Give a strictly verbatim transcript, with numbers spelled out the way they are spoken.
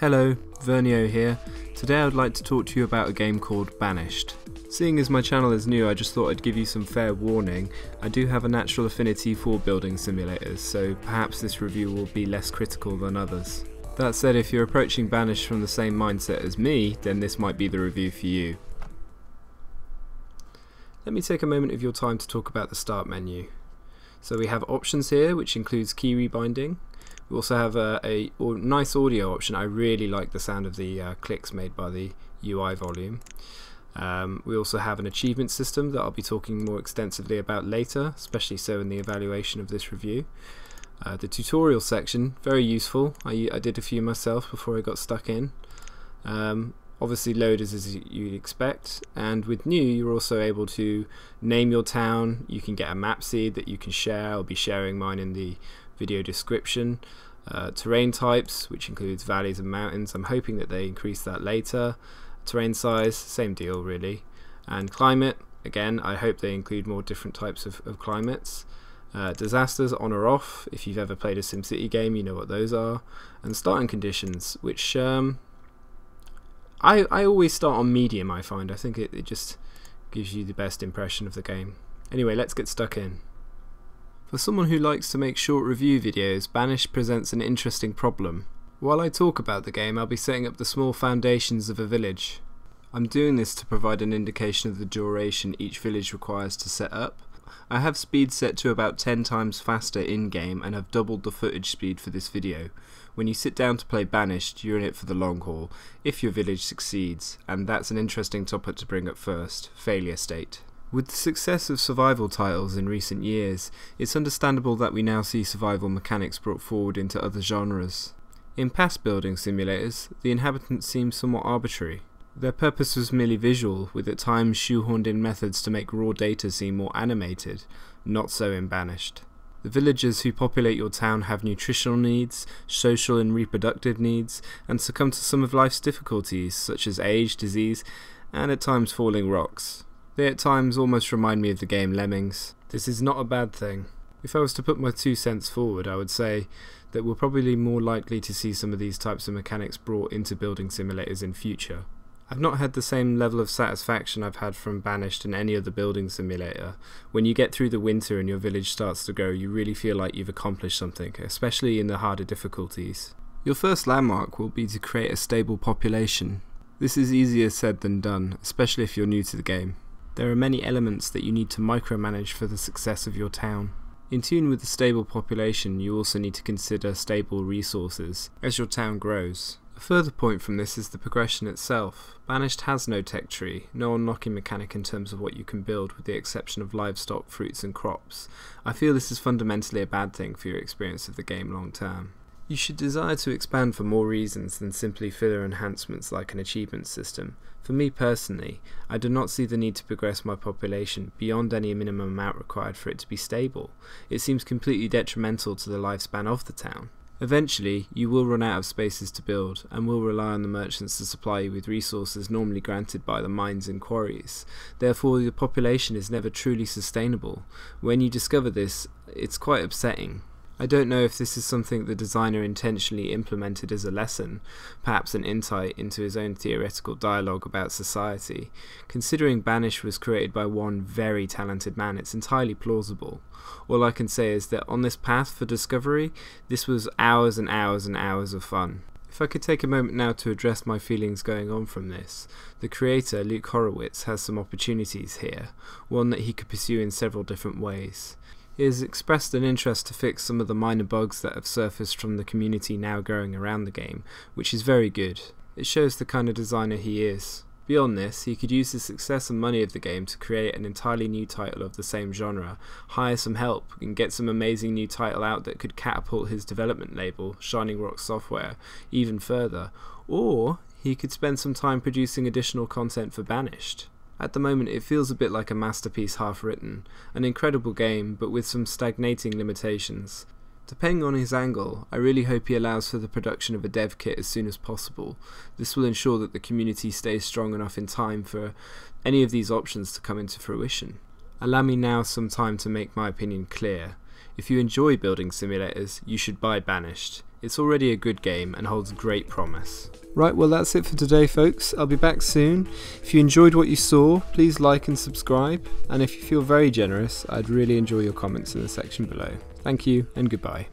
Hello, Vernio here. Today I would like to talk to you about a game called Banished. Seeing as my channel is new, I just thought I'd give you some fair warning. I do have a natural affinity for building simulators, so perhaps this review will be less critical than others. That said, if you're approaching Banished from the same mindset as me, then this might be the review for you. Let me take a moment of your time to talk about the start menu. So we have options here, which includes key rebinding. We also have a, a or nice audio option. I really like the sound of the uh, clicks made by the U I volume. Um, we also have an achievement system that I'll be talking more extensively about later, especially so in the evaluation of this review. Uh, the tutorial section, very useful. I, I did a few myself before I got stuck in. Um, Obviously loaders as you'd expect, and with new you're also able to name your town. You can get a map seed that you can share. I'll be sharing mine in the video description. Uh, terrain types, which includes valleys and mountains. I'm hoping that they increase that later. Terrain size, same deal really. And climate, again, I hope they include more different types of, of climates. Uh, disasters on or off, if you've ever played a SimCity game you know what those are. And starting conditions, which um, I, I always start on medium, I find. I think it, it just gives you the best impression of the game. Anyway, let's get stuck in. For someone who likes to make short review videos, Banished presents an interesting problem. While I talk about the game, I'll be setting up the small foundations of a village. I'm doing this to provide an indication of the duration each village requires to set up. I have speed set to about ten times faster in-game and have doubled the footage speed for this video. When you sit down to play Banished, you're in it for the long haul, if your village succeeds, and that's an interesting topic to bring up first, failure state. With the success of survival titles in recent years, it's understandable that we now see survival mechanics brought forward into other genres. In past building simulators, the inhabitants seem somewhat arbitrary. Their purpose was merely visual, with at times shoehorned in methods to make raw data seem more animated, not so in Banished. The villagers who populate your town have nutritional needs, social and reproductive needs, and succumb to some of life's difficulties such as age, disease, and at times falling rocks. They at times almost remind me of the game Lemmings. This is not a bad thing. If I was to put my two cents forward, I would say that we're probably more likely to see some of these types of mechanics brought into building simulators in future. I've not had the same level of satisfaction I've had from Banished in any other building simulator. When you get through the winter and your village starts to grow, you really feel like you've accomplished something, especially in the harder difficulties. Your first landmark will be to create a stable population. This is easier said than done, especially if you're new to the game. There are many elements that you need to micromanage for the success of your town. In tune with the stable population, you also need to consider stable resources as your town grows. A further point from this is the progression itself. Banished has no tech tree, no unlocking mechanic in terms of what you can build with the exception of livestock, fruits and crops. I feel this is fundamentally a bad thing for your experience of the game long term. You should desire to expand for more reasons than simply filler enhancements like an achievement system. For me personally, I do not see the need to progress my population beyond any minimum amount required for it to be stable. It seems completely detrimental to the lifespan of the town. Eventually, you will run out of spaces to build and will rely on the merchants to supply you with resources normally granted by the mines and quarries. Therefore, the population is never truly sustainable. When you discover this, it's quite upsetting. I don't know if this is something the designer intentionally implemented as a lesson, perhaps an insight into his own theoretical dialogue about society. Considering Banished was created by one very talented man, it's entirely plausible. All I can say is that on this path for discovery, this was hours and hours and hours of fun. If I could take a moment now to address my feelings going on from this, the creator, Luke Horowitz, has some opportunities here, one that he could pursue in several different ways. He has expressed an interest to fix some of the minor bugs that have surfaced from the community now growing around the game, which is very good. It shows the kind of designer he is. Beyond this, he could use the success and money of the game to create an entirely new title of the same genre, hire some help, and get some amazing new title out that could catapult his development label, Shining Rock Software, even further. Or he could spend some time producing additional content for Banished. At the moment it feels a bit like a masterpiece half written, an incredible game but with some stagnating limitations. Depending on his angle, I really hope he allows for the production of a dev kit as soon as possible. This will ensure that the community stays strong enough in time for any of these options to come into fruition. Allow me now some time to make my opinion clear. If you enjoy building simulators, you should buy Banished. It's already a good game and holds great promise. Right, well that's it for today folks, I'll be back soon. If you enjoyed what you saw, please like and subscribe, and if you feel very generous, I'd really enjoy your comments in the section below. Thank you and goodbye.